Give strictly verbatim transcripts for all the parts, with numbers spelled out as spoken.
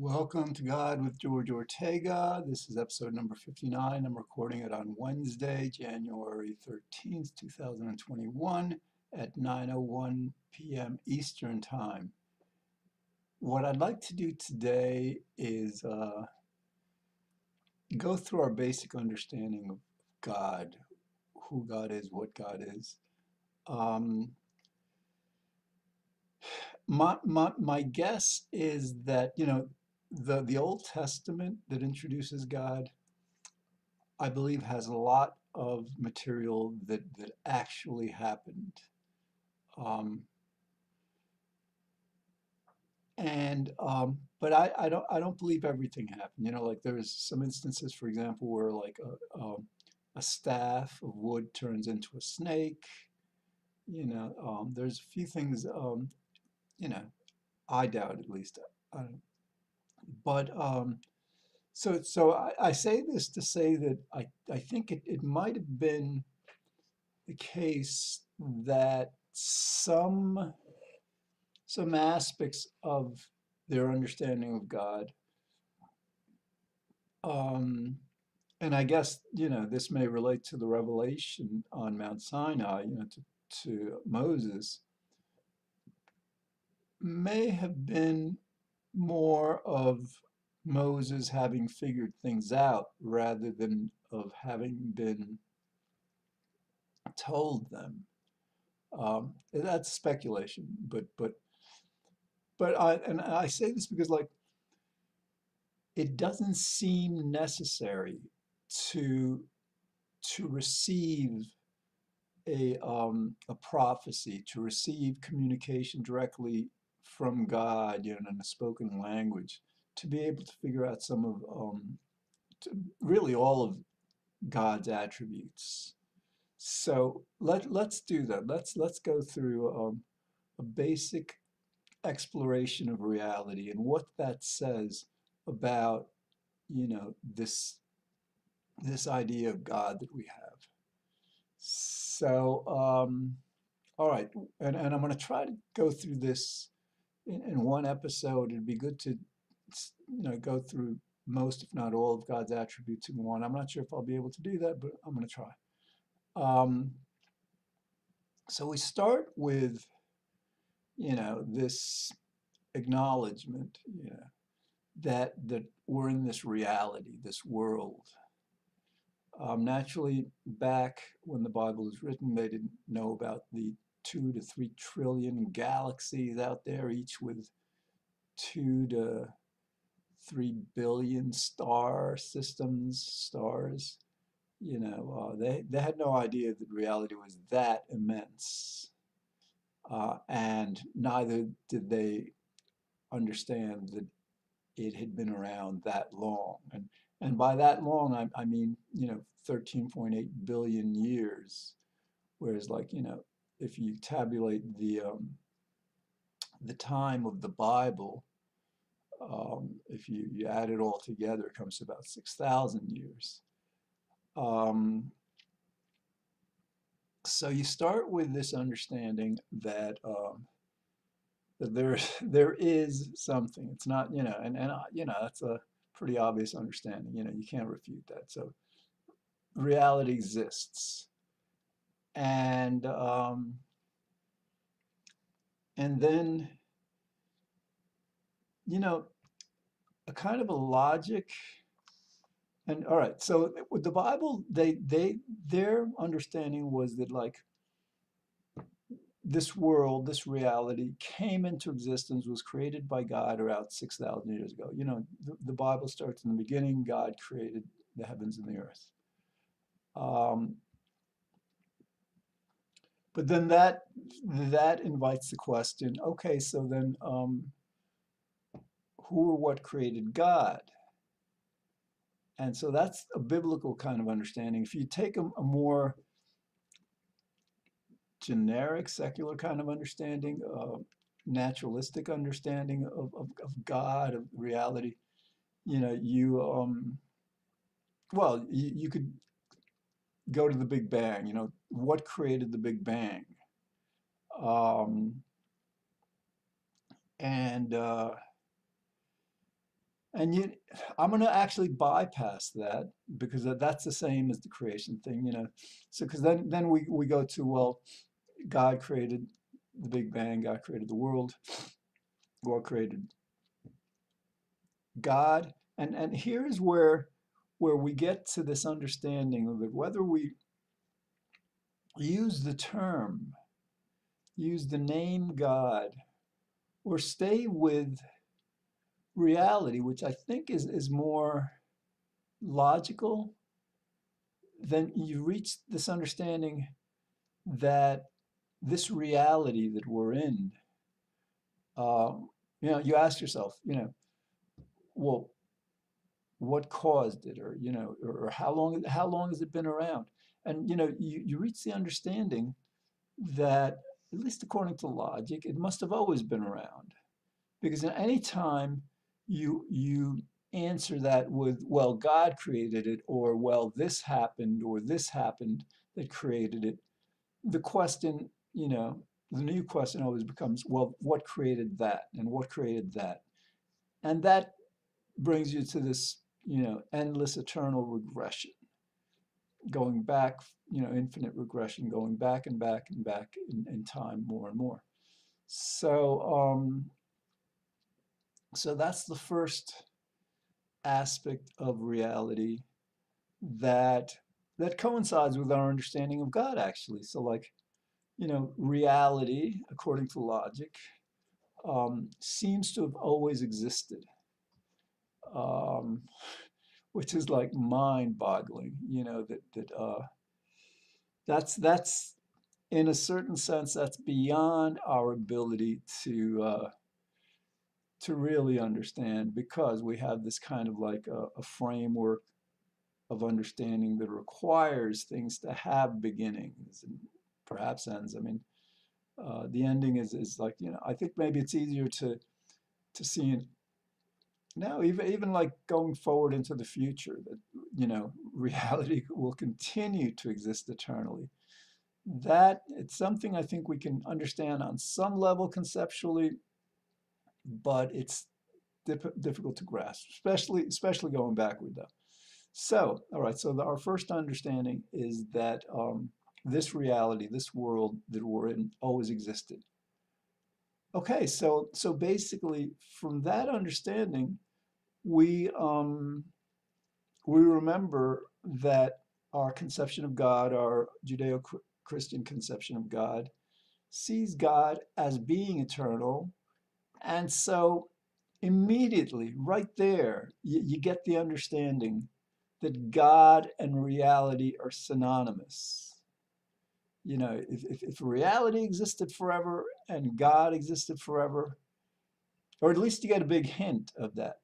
Welcome to God with George Ortega. This is episode number fifty-nine. I'm recording it on Wednesday, January thirteenth, two thousand twenty-one at nine oh one p m Eastern Time. What I'd like to do today is uh, go through our basic understanding of God, who God is, what God is. Um, my, my, my guess is that, you know, The, the Old Testament that introduces God, I believe, has a lot of material that, that actually happened. Um, and um, but I, I don't I don't believe everything happened. You know, like there's some instances, for example, where like a, a, a staff of wood turns into a snake. You know, um, there's a few things. Um, you know, I doubt at least. I don't, But um, so so I, I say this to say that I, I think it, it might have been the case that some some aspects of their understanding of God, um, and I guess, you know, this may relate to the revelation on Mount Sinai, you know, to, to Moses, may have been more of Moses having figured things out rather than of having been told them. Um, that's speculation, but but but I and I say this because, like, it doesn't seem necessary to to receive a um, a prophecy, to receive communication directly from God, you know, in a spoken language, to be able to figure out some of, um, to really all of God's attributes. So let let's do that. Let's let's go through um, a basic exploration of reality and what that says about, you know, this this idea of God that we have. So um, all right, and and I'm going to try to go through this. In one episode, it'd be good to, you know, go through most, if not all, of God's attributes in one. I'm not sure if I'll be able to do that, but I'm going to try. Um, so we start with, you know, this acknowledgement, you know, that that we're in this reality, this world. Um, naturally, back when the Bible was written, they didn't know about the two to three trillion galaxies out there, each with two to three billion star systems, stars. You know, uh, they, they had no idea that reality was that immense. Uh, and neither did they understand that it had been around that long. And, and by that long, I, I mean, you know, thirteen point eight billion years, whereas, like, you know, if you tabulate the um, the time of the Bible, um, if you, you add it all together, it comes to about six thousand years. Um, so you start with this understanding that, um, that there there is something. It's not, you know, and and uh, you know, that's a pretty obvious understanding. You know, you can't refute that. So reality exists. And um, and then, you know, a kind of a logic. And all right, so with the Bible, they they their understanding was that, like, this world, this reality came into existence, was created by God around six thousand years ago. You know, the, the Bible starts in the beginning. God created the heavens and the earth. Um, But then that that invites the question, okay, so then um, who or what created God? And so that's a biblical kind of understanding. If you take a, a more generic, secular kind of understanding, uh, naturalistic understanding of, of, of God, of reality, you know, you, um, well, you, you could go to the Big Bang. You know, what created the Big Bang? Um, and uh, And you, I'm going to actually bypass that, because that's the same as the creation thing, you know. So because then, then we, we go to, well, God created the Big Bang, God created the world, God created God. And, and here is where, where we get to this understanding of it, whether we use the term, use the name God, or stay with reality, which I think is, is more logical, then you reach this understanding that this reality that we're in, uh, you know, you ask yourself, you know, well, what caused it, or, you know, or, or how long, how long has it been around? And, you know, you, you reach the understanding that, at least according to logic, it must have always been around. Because at any time you, you answer that with, well, God created it, or, well, this happened, or this happened that created it, the question, you know, the new question always becomes, well, what created that, and what created that? And that brings you to this, you know, endless eternal regression, going back, you know, infinite regression, going back and back and back in, in time more and more. So, um, so that's the first aspect of reality that that coincides with our understanding of God, actually. So, like, you know, reality, according to logic, um, seems to have always existed, um, which is like mind-boggling. You know, that that uh, that's that's in a certain sense that's beyond our ability to. Uh, to really understand, because we have this kind of like a, a framework of understanding that requires things to have beginnings and perhaps ends. I mean, uh, the ending is, is like, you know, I think maybe it's easier to to see in, no, even, even like going forward into the future, that, you know, reality will continue to exist eternally. That, it's something I think we can understand on some level conceptually, but it's difficult to grasp, especially especially going backward, though. So, all right, so the, our first understanding is that um, this reality, this world that we're in, always existed. Okay, so so basically, from that understanding, we um, we remember that our conception of God, our Judeo-Christian conception of God, sees God as being eternal. And so immediately, right there, you, you get the understanding that God and reality are synonymous. You know, if, if, if reality existed forever and God existed forever, or at least you get a big hint of that.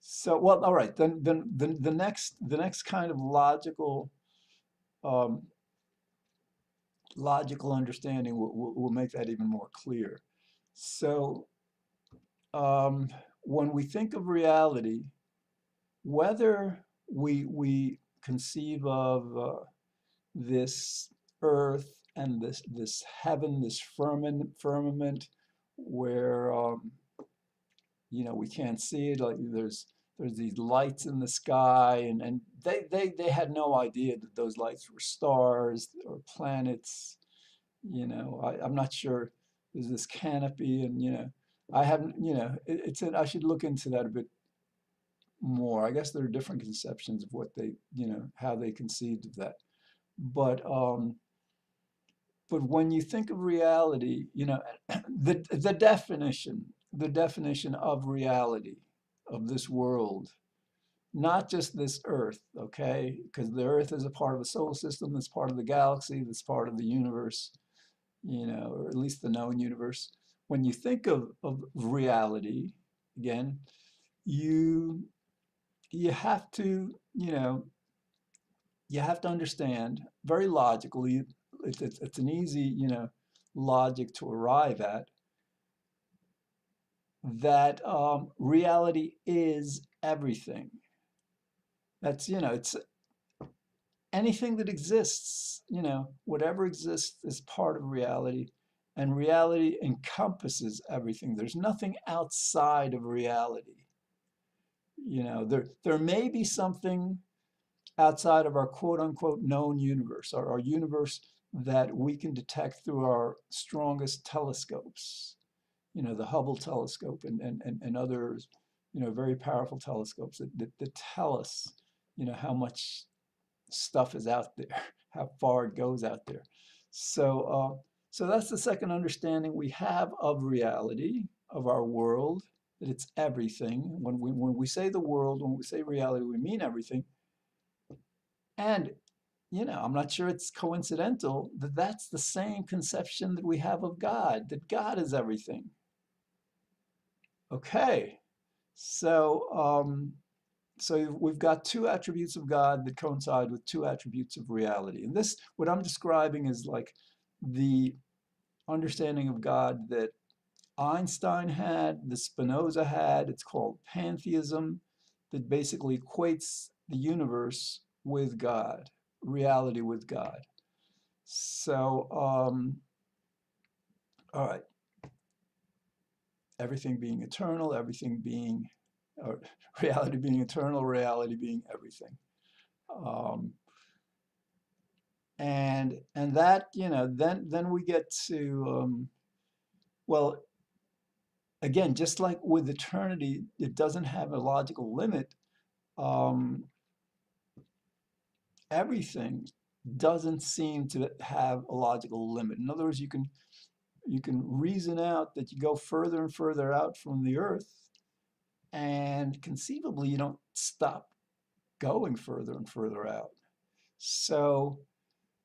So, well, all right, then, then, then the next, the next kind of logical, um, logical understanding will, will, will make that even more clear. So, um, when we think of reality, whether we, we conceive of uh, this earth and this, this heaven, this firmament, firmament where, um, you know, we can't see it, like there's, there's these lights in the sky, and, and they, they, they had no idea that those lights were stars or planets. You know, I, I'm not sure. There's this canopy, and, you know, I haven't, you know, it, it's an, I should look into that a bit more. I guess there are different conceptions of what they, you know, how they conceived of that. But, um, but when you think of reality, you know, the, the definition, the definition of reality, of this world, not just this earth, okay, because the earth is a part of the solar system, that's part of the galaxy, that's part of the universe, you know, or at least the known universe. When you think of, of reality, again, you, you have to, you know, you have to understand very logically, it's, it's, it's an easy, you know, logic to arrive at, that um, reality is everything. That's, you know, it's, anything that exists, you know, whatever exists is part of reality, and reality encompasses everything. There's nothing outside of reality. You know, there, there may be something outside of our quote-unquote known universe, or our universe that we can detect through our strongest telescopes, you know, the Hubble telescope and, and, and, and others, you know, very powerful telescopes that, that, that tell us, you know, how much stuff is out there, how far it goes out there. So, uh, so that's the second understanding we have of reality, of our world, that it's everything. When we, when we say the world, when we say reality, we mean everything. And, you know, I'm not sure it's coincidental that that's the same conception that we have of God, that God is everything. Okay, so, um, so we've got two attributes of God that coincide with two attributes of reality. And this, what I'm describing is like the understanding of God that Einstein had, that Spinoza had. It's called pantheism, that basically equates the universe with God, reality with God. So, um, all right, everything being eternal, everything being, or reality being eternal, reality being everything. Um, and and that, you know, then then we get to, um, well, again, just like with eternity, it doesn't have a logical limit. Um, everything doesn't seem to have a logical limit. In other words, you can you can reason out that you go further and further out from the earth, and conceivably you don't stop going further and further out. So,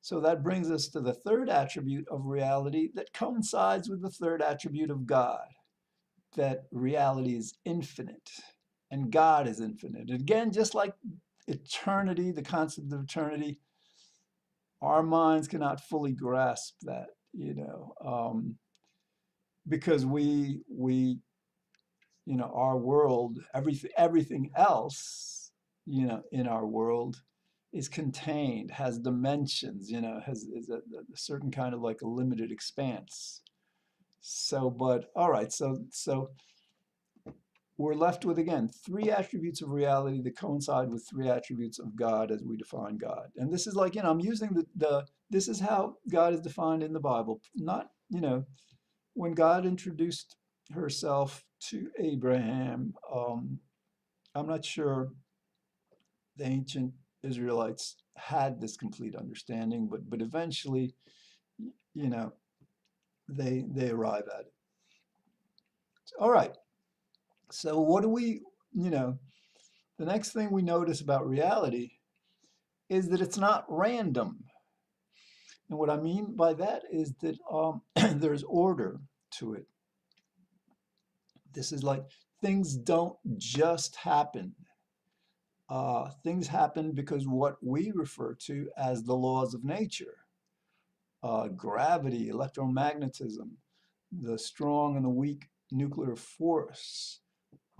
so that brings us to the third attribute of reality that coincides with the third attribute of God, that reality is infinite and God is infinite. Again, just like eternity, the concept of eternity, our minds cannot fully grasp that, you know, um, because we, we, you know, our world, everything, everything else, you know, in our world is contained, has dimensions, you know, has is a, a certain kind of like a limited expanse. So, but all right, so, so we're left with, again, three attributes of reality that coincide with three attributes of God as we define God. And this is like, you know, I'm using the, the this is how God is defined in the Bible. Not, you know, when God introduced herself to Abraham, um, I'm not sure the ancient Israelites had this complete understanding, but, but eventually, you know, they, they arrive at it. All right. So what do we, you know, the next thing we notice about reality is that it's not random. And what I mean by that is that um, there's order to it. This is like things don't just happen. Uh, things happen because what we refer to as the laws of nature, uh, gravity, electromagnetism, the strong and the weak nuclear force,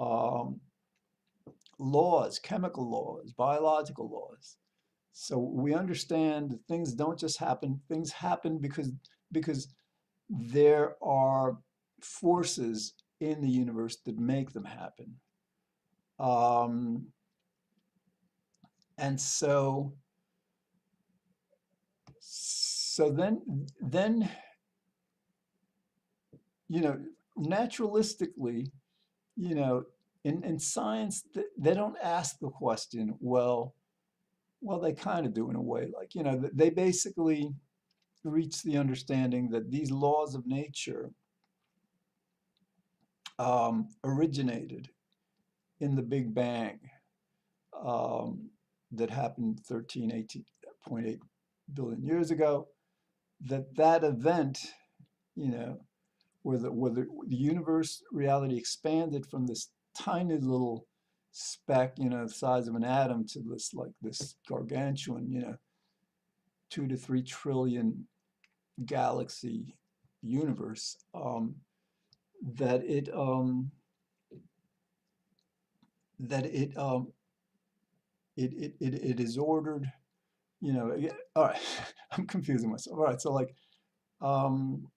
Um, laws, chemical laws, biological laws. So we understand that things don't just happen. Things happen because, because there are forces in the universe that make them happen. Um, and so, so then, then, you know, naturalistically, you know, in, in science, they don't ask the question, well, well, they kind of do in a way. Like, you know, they basically reach the understanding that these laws of nature um, originated in the Big Bang um, that happened thirteen point eight billion years ago, that that event, you know, where the, where the universe reality expanded from this tiny little speck, you know, the size of an atom, to this like this gargantuan, you know, two to three trillion galaxy universe, um, that it um, that it, um, it it it it is ordered, you know. All right, I'm confusing myself. All right, so like. Um,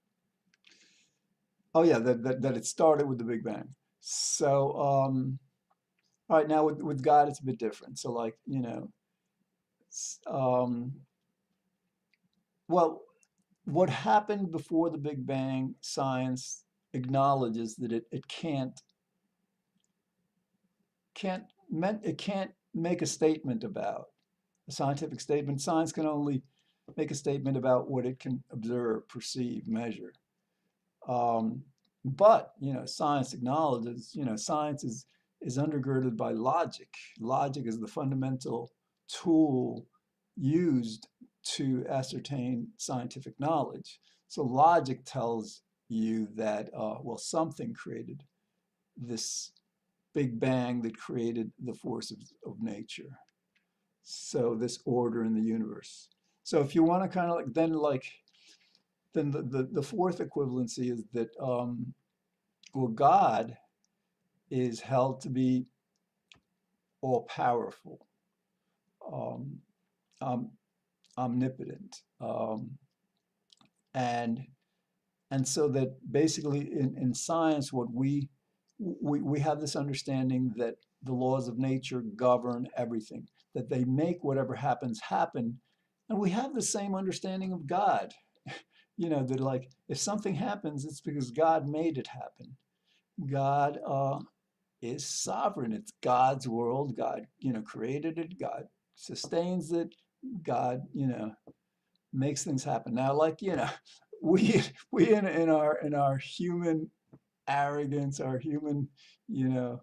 Oh yeah, that, that, that it started with the Big Bang. So, um, All right, now with, with God, it's a bit different. So like, you know, um, well, what happened before the Big Bang, science acknowledges that it, it can't, can't, it can't make a statement about, a scientific statement. Science can only make a statement about what it can observe, perceive, measure. Um, but, you know, science acknowledges, you know, science is, is undergirded by logic. Logic is the fundamental tool used to ascertain scientific knowledge. So logic tells you that, uh, well, something created this Big Bang that created the forces of nature. So this order in the universe. So if you want to kind of like, then like, then the, the, the fourth equivalency is that, um, well, God is held to be all-powerful, um, um, omnipotent. Um, and, and so that basically in, in science, what we, we, we have this understanding that the laws of nature govern everything, that they make whatever happens happen. And we have the same understanding of God, you know, that like, if something happens, it's because God made it happen. God uh, is sovereign. It's God's world. God, you know, created it. God sustains it. God, you know, makes things happen. Now, like, you know, we, we in, in our, in our human arrogance, our human, you know,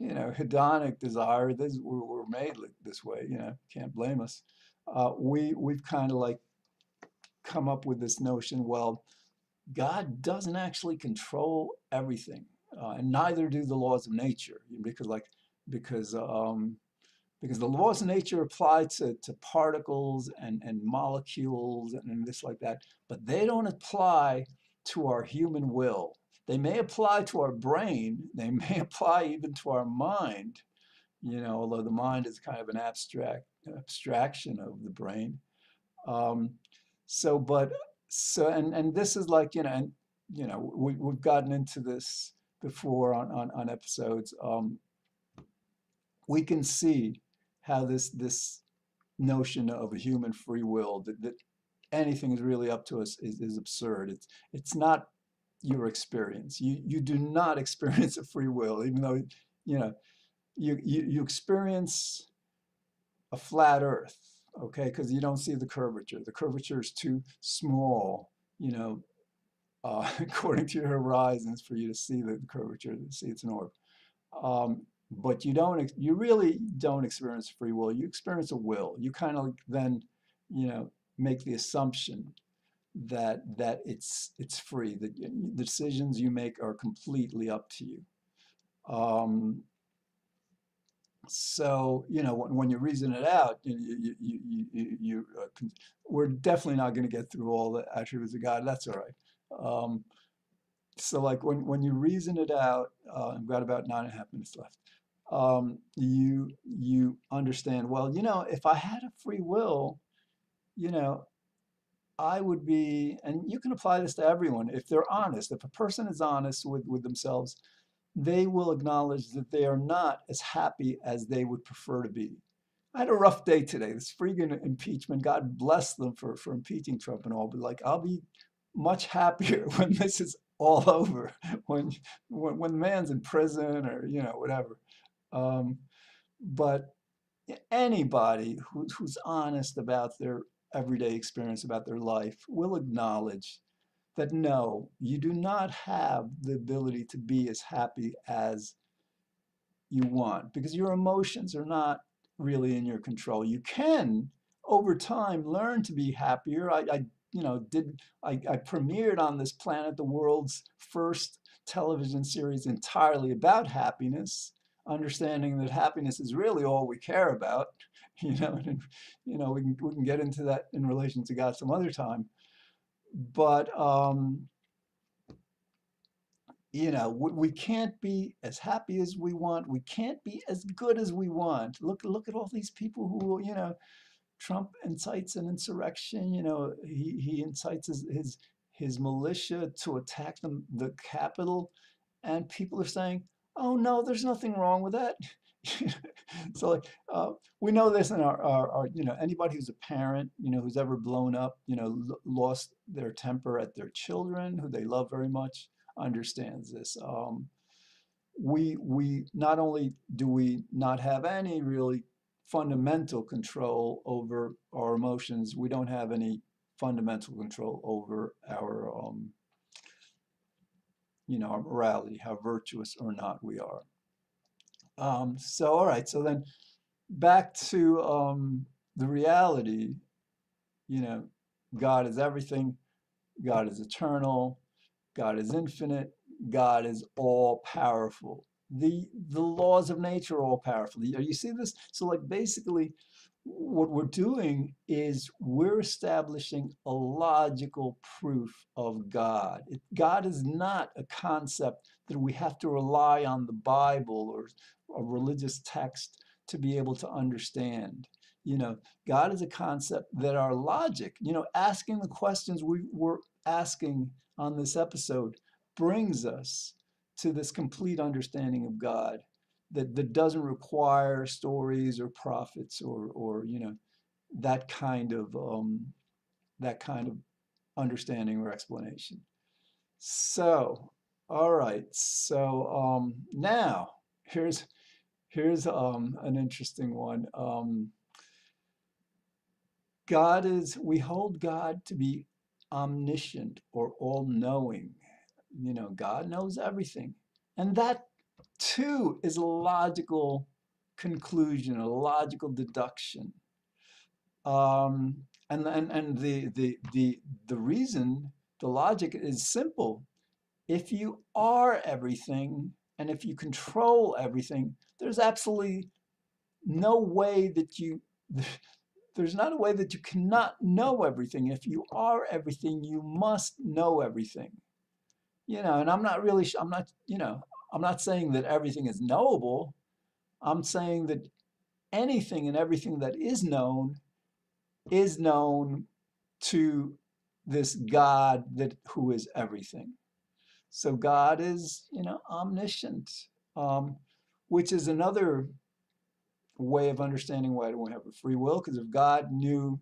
you know, hedonic desire, this, we're, we're made this way, you know, can't blame us. Uh, we, we've kind of like come up with this notion, well, God doesn't actually control everything, uh, and neither do the laws of nature, because like, because, um, because the laws of nature apply to, to particles and, and molecules and this like that, but they don't apply to our human will. They may apply to our brain, they may apply even to our mind, you know, although the mind is kind of an abstract abstraction of the brain. Um, so, but, so, and, and this is like, you know, and, you know, we, we've gotten into this before on, on, on episodes. Um, we can see how this, this notion of a human free will, that, that anything is really up to us, is, is absurd. It's, it's not your experience. You, you do not experience a free will, even though, you know, you, you, you experience a flat earth, okay, because you don't see the curvature. The curvature is too small, you know, uh, according to your horizons for you to see the curvature, to see it's an orb. Um, but you don't, you really don't experience free will. You experience a will. You kind of then, you know, make the assumption that that it's it's free. That the decisions you make are completely up to you. Um, So, you know, when, when you reason it out, you, you, you, you, you, you uh, we're definitely not going to get through all the attributes of God. That's all right. Um, so like when, when you reason it out, uh, I've got about nine and a half minutes left. Um, you, you understand, well, you know, if I had a free will, you know, I would be, and you can apply this to everyone. If they're honest, if a person is honest with, with themselves, they will acknowledge that they are not as happy as they would prefer to be. I had a rough day today, this freaking impeachment. God bless them for, for impeaching Trump and all, but like, I'll be much happier when this is all over, when, when, when the man's in prison or, you know, whatever. Um, but anybody who, who's honest about their everyday experience, about their life, will acknowledge that no, you do not have the ability to be as happy as you want, because your emotions are not really in your control. You can, over time, learn to be happier. I, I you know, did I, I premiered on this planet the world's first television series entirely about happiness, understanding that happiness is really all we care about. You know, and, you know, we can we can get into that in relation to God some other time. But, um, you know, we, we can't be as happy as we want. We can't be as good as we want. Look, look at all these people who, you know, Trump incites an insurrection. You know, he, he incites his, his, his militia to attack them, the Capitol. And people are saying, oh no, there's nothing wrong with that. So like uh, we know this in our, our, our you know, anybody who's a parent, you know, who's ever blown up, you know, l lost their temper at their children who they love very much, understands this. Um, we we not only do we not have any really fundamental control over our emotions, we don't have any fundamental control over our um, you know, our morality, how virtuous or not we are. Um, so, all right, so then back to um, the reality, you know, God is everything, God is eternal, God is infinite, God is all-powerful. The, the laws of nature are all-powerful. You see this? So, like, basically, what we're doing is we're establishing a logical proof of God. It, God is not a concept that we have to rely on the Bible or a religious text to be able to understand. You know, God is a concept that our logic, you know, asking the questions we were asking on this episode brings us to this complete understanding of God. That, that doesn't require stories or prophets or, or you know, that kind of um, that kind of understanding or explanation. So, all right. So um, now here's here's um, an interesting one. Um, God is we hold God to be omniscient or all-knowing. You know, God knows everything, and that too is a logical conclusion, a logical deduction, um, and and and the the the the reason, the logic is simple. If you are everything, and if you control everything, there's absolutely no way that you, there's not a way that you cannot know everything. If you are everything, you must know everything. You know, and I'm not really, I'm not, you know. I'm not saying that everything is knowable. I'm saying that anything and everything that is known is known to this God that who is everything. So God is, you know, omniscient, um, which is another way of understanding why do we have a free will? Because if God knew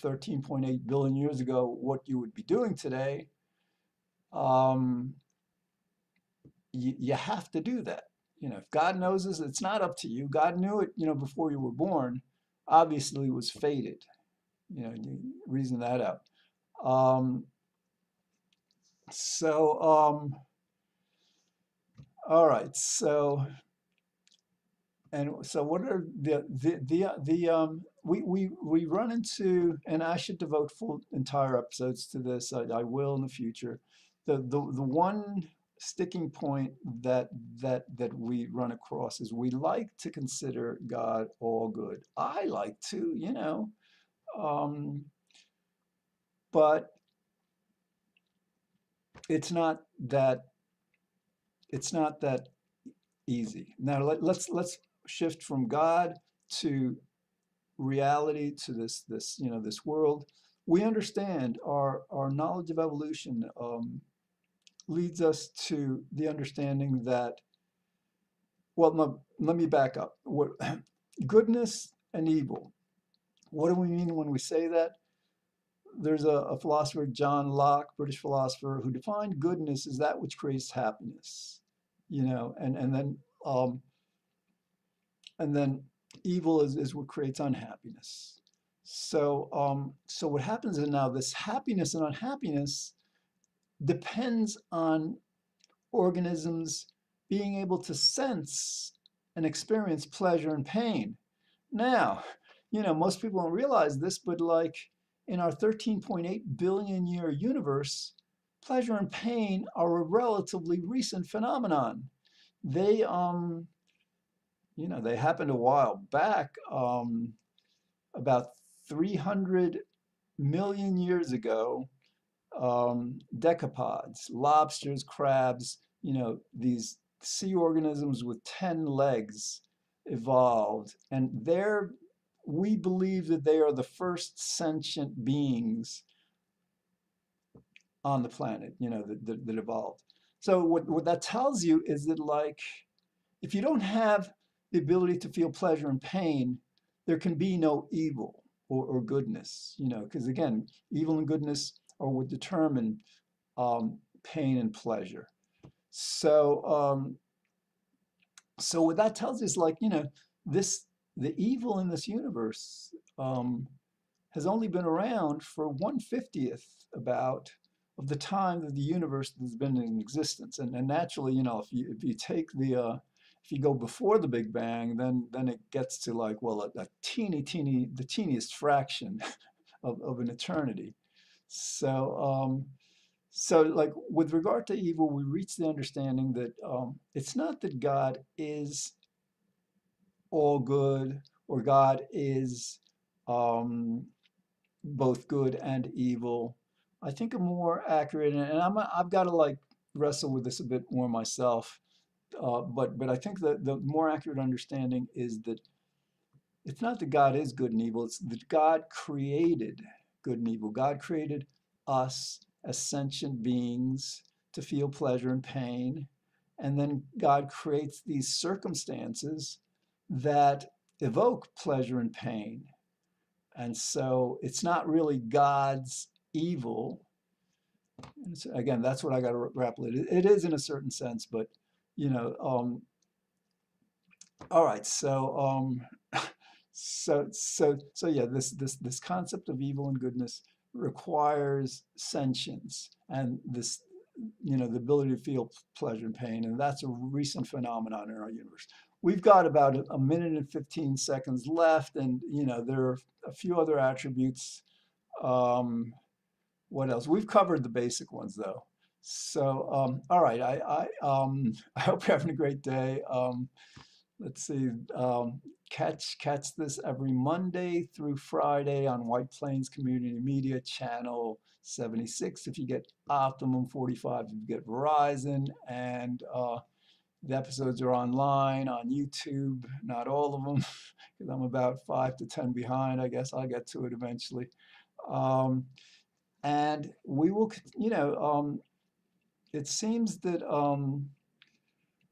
thirteen point eight billion years ago what you would be doing today, um, you have to do that. You know, if God knows this, it's not up to you. God knew it, you know, before you were born. Obviously it was fated. You know, you reason that out. Um, so, um, all right. So, and so what are the, the, the, the um, we, we, we run into, and I should devote full entire episodes to this. I, I will in the future. The, the, the one sticking point that that that we run across is we like to consider God all good. I like to, you know, um, but it's not that it's not that easy. Now let, let's let's shift from God to reality, to this this you know this world. We understand our our knowledge of evolution. Um, leads us to the understanding that, well, no, let me back up. What, goodness and evil. What do we mean when we say that? There's a, a philosopher, John Locke, British philosopher, who defined goodness as that which creates happiness, you know, and, and then um, and then evil is, is what creates unhappiness. So, um, so what happens is now this happiness and unhappiness depends on organisms being able to sense and experience pleasure and pain. Now, you know, most people don't realize this, but like in our thirteen point eight billion year universe, pleasure and pain are a relatively recent phenomenon. They, um, you know, they happened a while back, um, about three hundred million years ago. Um, decapods, lobsters, crabs, you know, these sea organisms with ten legs evolved, and they're, we believe that they are the first sentient beings on the planet, you know, that, that, that evolved. So what, what that tells you is that, like, If you don't have the ability to feel pleasure and pain, there can be no evil or, or goodness, you know, because again, evil and goodness are what determine um, pain and pleasure. So, um, so what that tells us, like, you know, this, the evil in this universe um, has only been around for one fiftieth about of the time that the universe has been in existence. And, and naturally, you know, if you, if you take the, uh, if you go before the Big Bang, then, then it gets to like, well, a, a teeny, teeny, the teeniest fraction of, of an eternity. So, um, so like with regard to evil, we reach the understanding that um, it's not that God is all good or God is um, both good and evil. I think a more accurate, and I'm, I've got to like wrestle with this a bit more myself, uh, but but I think that the more accurate understanding is that it's not that God is good and evil, it's that God created good and evil. God created us as sentient beings to feel pleasure and pain, and then God creates these circumstances that evoke pleasure and pain. And so it's not really God's evil. And so again, that's what I got to grapple with. It is in a certain sense, but you know, um, all right. So, um, so, so, so yeah, this, this, this concept of evil and goodness requires sentience and this, you know, the ability to feel pleasure and pain. And that's a recent phenomenon in our universe. We've got about a minute and fifteen seconds left. And, you know, there are a few other attributes. Um, what else? We've covered the basic ones though. So, um, all right. I, I, um, I hope you're having a great day. Um, let's see, um, catch, catch this every Monday through Friday on White Plains Community Media channel seventy-six. If you get Optimum forty-five, if you get Verizon, and, uh, the episodes are online on YouTube, not all of them, because I'm about five to ten behind. I guess I'll get to it eventually. Um, and we will, you know, um, it seems that, um,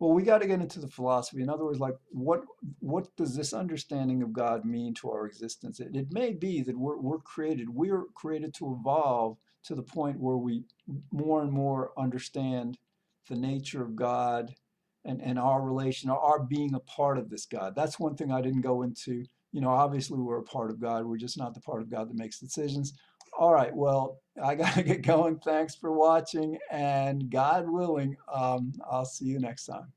well, we got to get into the philosophy. In other words, like what, what does this understanding of God mean to our existence? It, it may be that we're, we're created, we're created to evolve to the point where we more and more understand the nature of God and, and our relation, our being a part of this God. That's one thing I didn't go into. You know, obviously we're a part of God. We're just not the part of God that makes decisions. All right, well, I got to get going. Thanks for watching, and God willing, um, I'll see you next time.